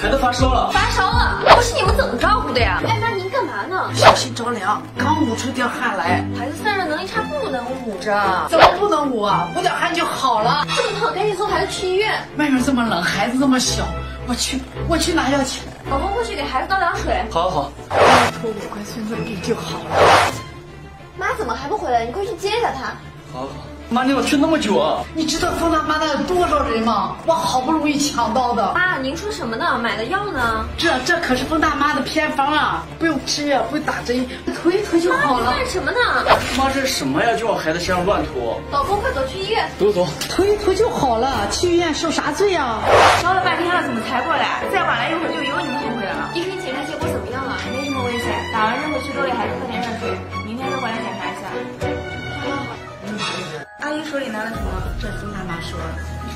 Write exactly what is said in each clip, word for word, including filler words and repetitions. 孩子发烧了，发烧了，不是你们怎么照顾的呀？哎妈，您干嘛呢？小心着凉，刚捂出点汗来。孩子散热能力差，不能捂着。怎么不能捂啊？捂点汗就好了。这么冷，赶紧送孩子去医院。外面这么冷，孩子这么小，我去，我去拿药去。老公过去给孩子倒凉水。好好好，托我乖孙子病就好了。妈怎么还不回来？你快去接一下他。好好。 妈，你要去那么久啊？你知道方大妈那有多少人吗？我好不容易抢到的。妈，您说什么呢？买的药呢？这这可是方大妈的偏方啊，不用吃药，不用打针，涂一涂就好了。妈，你干什么呢？妈，这是什么呀？就往孩子身上乱涂。老公，快走去医院。走走，涂一涂就好了。去医院受啥罪啊？闹了半天了，怎么才过来？再晚来一会儿就有你们后悔了。医生检查结果怎么样了？没什么危险。打完针回去多给孩子喝点热水，明天再过来检查一下。 阿姨手里拿了什么？这方大妈说，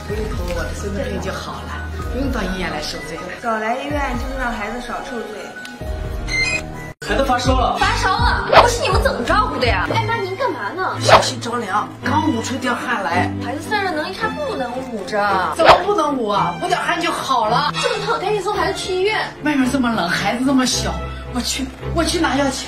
涂一涂我的孙子病就好了，不用到医院来受罪了。早来医院就是让孩子少受罪。孩子发烧了，发烧了，不是你们怎么照顾的呀？哎妈，您干嘛呢？小心着凉，刚捂出点汗来。孩子散热能力差，不能捂着。怎么不能捂啊？捂点汗就好了。这么冷，赶紧送孩子去医院。外面这么冷，孩子这么小。 我去，我去拿药去。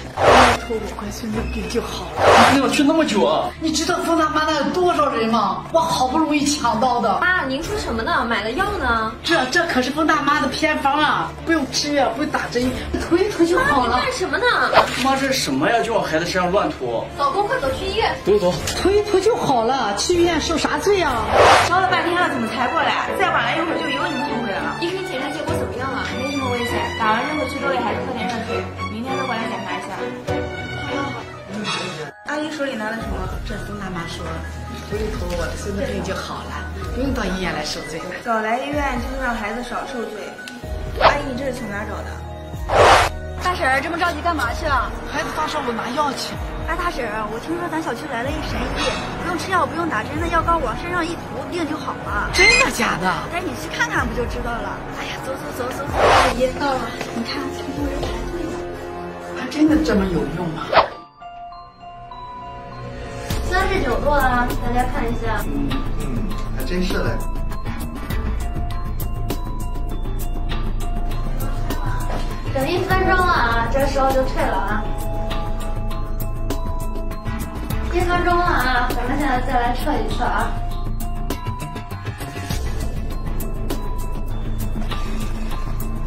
托我乖孙子病就好了。妈，你要去那么久啊？你知道方大妈那有多少人吗？我好不容易抢到的。妈，您说什么呢？买的药呢？这这可是方大妈的偏方啊，不用吃药，不用打针，涂一涂就好了。妈，你干什么呢？妈，这是什么呀？就往孩子身上乱涂。老公，快走去医院。走走，涂一涂就好了。去医院受啥罪啊？闹了半天了，怎么才过来？再晚来一会儿就有你们后悔了。医生检查结果怎么样了？没什么危险。打完针回去多给孩子喝点热水。 明天再过来检查一下。好好好。阿姨手里拿了什么？这方大妈说，涂一涂我的孙子病就好了，不用到医院来受罪了。早来医院就是让孩子少受罪。阿姨，你这是从哪找的？大婶儿这么着急干嘛去啊？孩子发烧，我拿药去。哎，大婶儿，我听说咱小区来了一神医，不用吃药，不用打针的药膏往身上一涂，病就好了。真的假的？哎，你去看看不就知道了。哎呀，走走走走走，阿姨到了，你看，这么多人排队。 真的这么有用吗？三十九个啊，大家看一下。嗯嗯，还真是嘞。等一分钟了啊，这时候就退了啊。一分钟了啊，咱们现在再来撤一撤啊。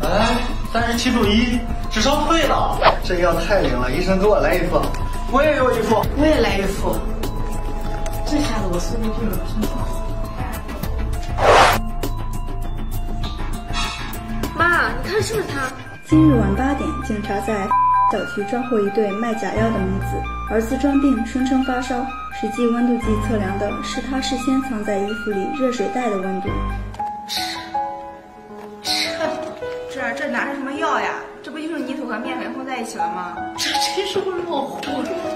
哎，三十七度一，只烧退了。这药太灵了，医生给我来一副，我也要一副，我也来一副。这下子我孙子病了，真不好。妈，你看是不是他？今日晚八点，警察在小区抓获一对卖假药的母子，儿子装病，声称发烧，实际温度计测量的是他事先藏在衣服里热水袋的温度。 这哪是什么药呀？这不就是泥土和面粉混在一起了吗？这真是我老火了。